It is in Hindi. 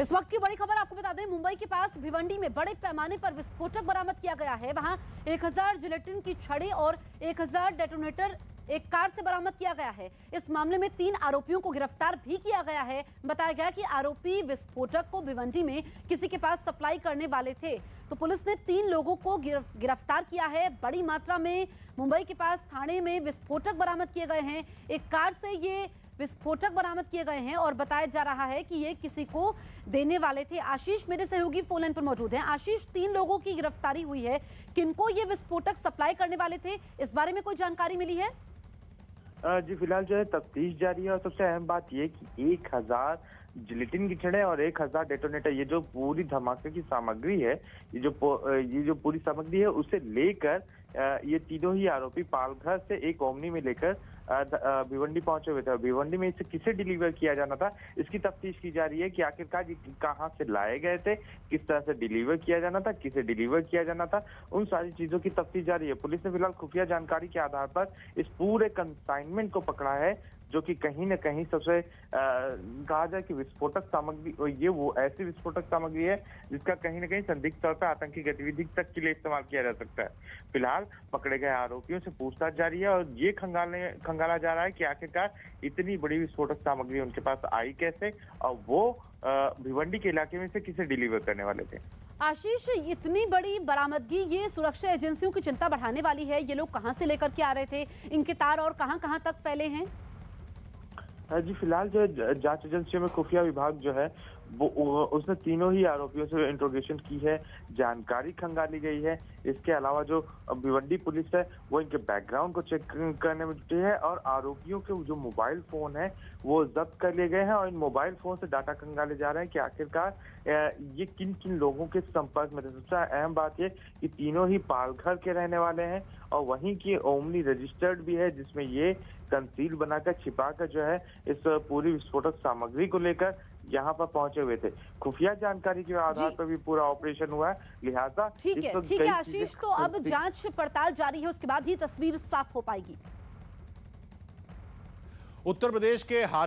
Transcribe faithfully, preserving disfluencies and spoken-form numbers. इस वक्त की बड़ी खबर आपको बता दें, मुंबई के पास भिवंडी में बड़े पैमाने पर विस्फोटक बरामद किया गया है। वहां एक हज़ार जिलेटिन की छड़ें और एक हज़ार डेटोनेटर एक कार से बरामद किया गया है। इस मामले में तीन आरोपियों को गिरफ्तार भी किया गया है। बताया गया कि आरोपी विस्फोटक को भिवंडी में किसी के पास सप्लाई करने वाले थे, तो पुलिस ने तीन लोगों को गिरफ्तार किया है। बड़ी मात्रा में मुंबई के पास थाने में विस्फोटक बरामद किए गए हैं। एक कार से ये विस्फोटक बरामद किए गए हैं और बताया जा रहा है कि ये किसी को देने वाले थे। आशीष मेरे सहयोगी फोन लाइन पर मौजूद हैं। आशीष, तीन लोगों की गिरफ्तारी हुई है, किनको ये विस्फोटक सप्लाई करने वाले थे, इस बारे में कोई जानकारी मिली है? जी, फिलहाल जो है तफ्तीश जारी है और सबसे अहम बात यह कि एक हजार जिलेटिन की छड़ें और एक हजार डेटोनेटर, ये जो पूरी धमाके की सामग्री है, ये जो ये जो पूरी सामग्री है उसे लेकर ये तीनों ही आरोपी पालघर से एक ओमनी में लेकर भिवंडी पहुंचे हुए थे। भिवंडी में इसे किसे डिलीवर किया जाना था, इसकी तफ्तीश की जा रही है कि आखिरकार ये कहां से लाए गए थे, किस तरह से डिलीवर किया जाना था, किसे डिलीवर किया जाना था, उन सारी चीजों की तफ्तीश जारी है। पुलिस ने फिलहाल खुफिया जानकारी के आधार पर इस पूरे कंसाइनमेंट को पकड़ा है, जो कि कहीं न कहीं सबसे कहा जाए कि विस्फोटक सामग्री, और ये वो ऐसी विस्फोटक सामग्री है जिसका कहीं न कहीं संदिग्ध तौर पर आतंकी गतिविधि तक के लिए इस्तेमाल किया जा सकता है। फिलहाल पकड़े गए आरोपियों से पूछताछ जारी है और ये खंगालने खंगाला जा रहा है कि आखिरकार इतनी बड़ी विस्फोटक सामग्री उनके पास आई कैसे और वो भिवंडी के इलाके में से किसे डिलीवर करने वाले थे। आशीष, इतनी बड़ी बरामदगी ये सुरक्षा एजेंसियों की चिंता बढ़ाने वाली है। ये लोग कहाँ से लेकर के आ रहे थे, इनके तार और कहाँ कहाँ तक फैले हैं? जी, फिलहाल जो जांच एजेंसियों में खुफिया विभाग जो है वो उसने तीनों ही आरोपियों से इंट्रोगेशन की है, जानकारी खंगाली गई है। इसके अलावा जो भिवंडी पुलिस है वो इनके बैकग्राउंड को चेक करने में जुटी है और आरोपियों के जो मोबाइल फोन है वो जब्त कर लिए गए हैं और इन मोबाइल फोन से डाटा खंगाले जा रहे हैं कि आखिरकार ये किन किन लोगों के संपर्क में थे। सबसे अहम बात ये कि तीनों ही पालघर के रहने वाले हैं और वहीं की ओमनी रजिस्टर्ड भी है, जिसमें ये कंसील बनाकर छिपाकर जो है इस पूरी विस्फोटक सामग्री को लेकर यहाँ पर पहुंचे हुए थे। खुफिया जानकारी के आधार पर भी पूरा ऑपरेशन हुआ है, लिहाजा ठीक है। ठीक है आशीष, तो अब जांच पड़ताल जारी है, उसके बाद ही तस्वीर साफ हो पाएगी। उत्तर प्रदेश के हाथ